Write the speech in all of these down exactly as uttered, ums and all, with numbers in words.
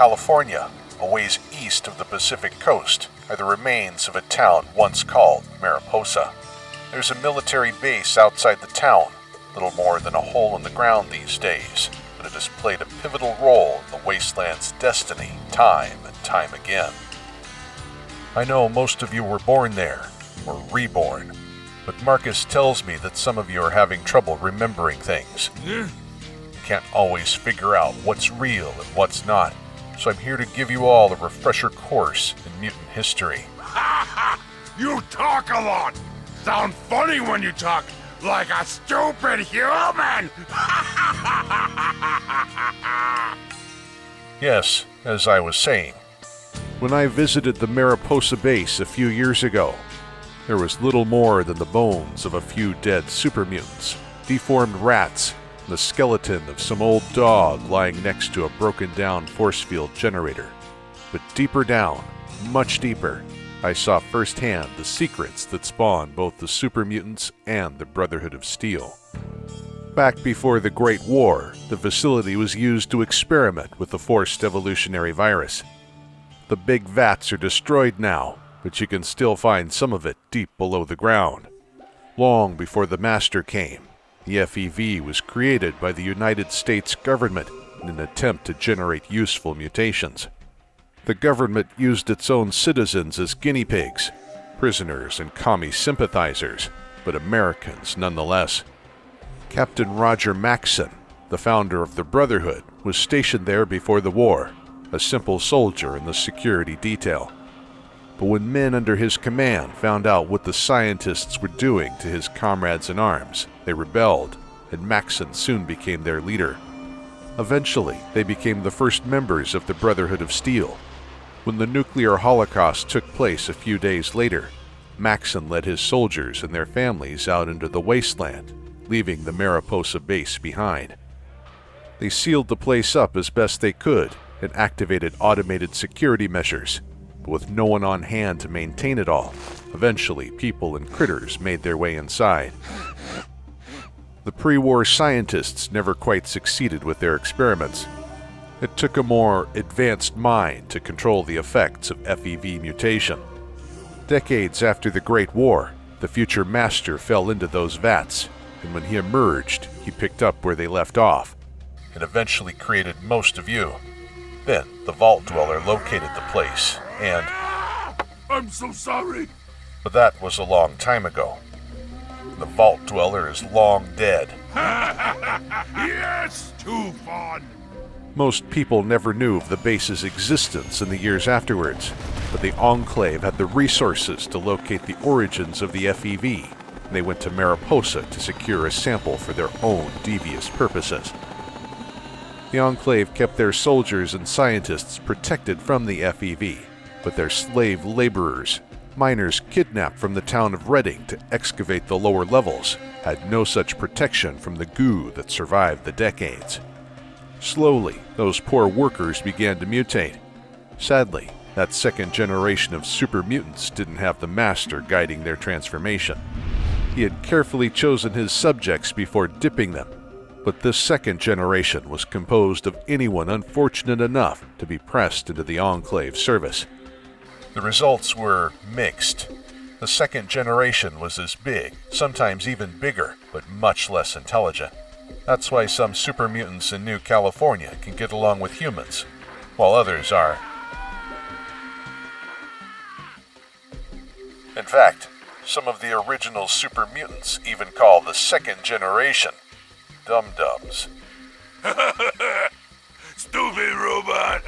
California, a ways east of the Pacific coast, are the remains of a town once called Mariposa. There's a military base outside the town, little more than a hole in the ground these days, but it has played a pivotal role in the wasteland's destiny time and time again. I know most of you were born there, or reborn, but Marcus tells me that some of you are having trouble remembering things. Yeah. You can't always figure out what's real and what's not, so I'm here to give you all a refresher course in mutant history. Ha ha! You talk a lot! Sound funny when you talk, like a stupid human! Yes, as I was saying, when I visited the Mariposa base a few years ago, there was little more than the bones of a few dead super mutants, deformed rats, and the skeleton of some old dog lying next to a broken-down force field generator. But deeper down, much deeper, I saw firsthand the secrets that spawned both the super mutants and the Brotherhood of Steel. Back before the Great War, the facility was used to experiment with the forced evolutionary virus. The big vats are destroyed now, but you can still find some of it deep below the ground. Long before the Master came, the F E V was created by the United States government in an attempt to generate useful mutations. The government used its own citizens as guinea pigs, prisoners and commie sympathizers, but Americans nonetheless. Captain Roger Maxson, the founder of the Brotherhood, was stationed there before the war, a simple soldier in the security detail. But when men under his command found out what the scientists were doing to his comrades in arms, they rebelled, and Maxson soon became their leader. Eventually, they became the first members of the Brotherhood of Steel. When the nuclear holocaust took place a few days later, Maxson led his soldiers and their families out into the wasteland, leaving the Mariposa base behind. They sealed the place up as best they could, and activated automated security measures, but with no one on hand to maintain it all, eventually people and critters made their way inside. The pre-war scientists never quite succeeded with their experiments. It took a more advanced mind to control the effects of F E V mutation. Decades after the Great War, the future Master fell into those vats, and when he emerged, he picked up where they left off, and eventually created most of you. Then, the Vault Dweller located the place, and... I'm so sorry! But that was a long time ago. The Vault Dweller is long dead. Yes, too fun! Most people never knew of the base's existence in the years afterwards, but the Enclave had the resources to locate the origins of the F E V, and they went to Mariposa to secure a sample for their own devious purposes. The Enclave kept their soldiers and scientists protected from the F E V, but their slave laborers, miners kidnapped from the town of Redding to excavate the lower levels, had no such protection from the goo that survived the decades. Slowly, those poor workers began to mutate. Sadly, that second generation of super mutants didn't have the Master guiding their transformation. He had carefully chosen his subjects before dipping them, but this second generation was composed of anyone unfortunate enough to be pressed into the Enclave service. The results were mixed. The second generation was as big, sometimes even bigger, but much less intelligent. That's why some super mutants in New California can get along with humans, while others are... In fact, some of the original super mutants even call the second generation dum-dums. Stupid robot!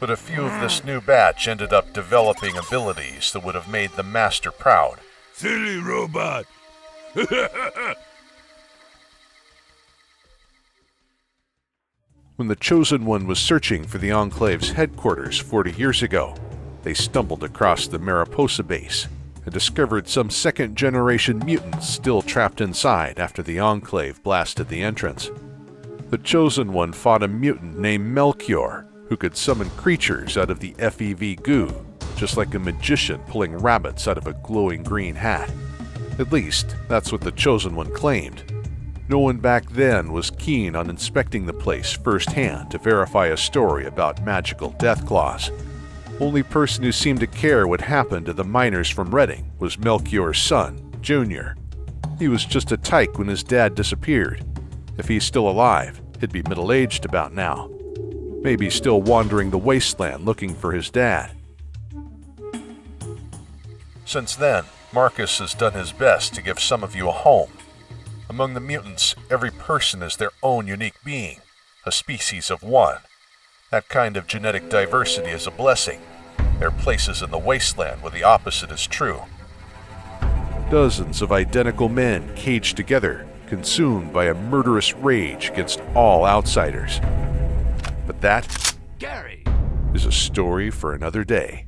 But a few of this new batch ended up developing abilities that would have made the Master proud. Silly robot! When the Chosen One was searching for the Enclave's headquarters forty years ago, they stumbled across the Mariposa base and discovered some second-generation mutants still trapped inside after the Enclave blasted the entrance. The Chosen One fought a mutant named Melchior, who could summon creatures out of the F E V goo, just like a magician pulling rabbits out of a glowing green hat. At least, that's what the Chosen One claimed. No one back then was keen on inspecting the place firsthand to verify a story about magical death claws. Only person who seemed to care what happened to the miners from Redding was Melchior's son, Junior. He was just a tyke when his dad disappeared. If he's still alive, he'd be middle-aged about now. Maybe still wandering the wasteland looking for his dad. Since then, Marcus has done his best to give some of you a home. Among the mutants, every person is their own unique being, a species of one. That kind of genetic diversity is a blessing. There are places in the wasteland where the opposite is true. Dozens of identical men caged together, consumed by a murderous rage against all outsiders. But that Gary is a story for another day.